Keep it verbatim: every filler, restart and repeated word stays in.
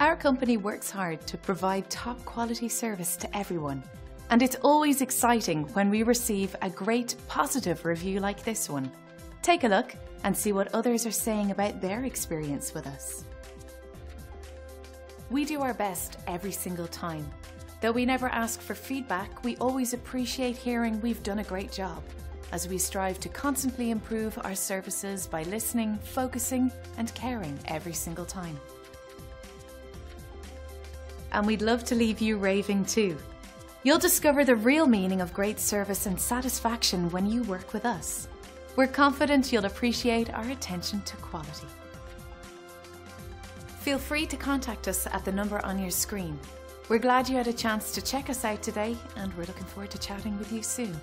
Our company works hard to provide top quality service to everyone, and it's always exciting when we receive a great positive review like this one. Take a look and see what others are saying about their experience with us. We do our best every single time. Though we never ask for feedback, we always appreciate hearing we've done a great job, as we strive to constantly improve our services by listening, focusing, and caring every single time. And we'd love to leave you raving too. You'll discover the real meaning of great service and satisfaction when you work with us. We're confident you'll appreciate our attention to quality. Feel free to contact us at the number on your screen. We're glad you had a chance to check us out today, and we're looking forward to chatting with you soon.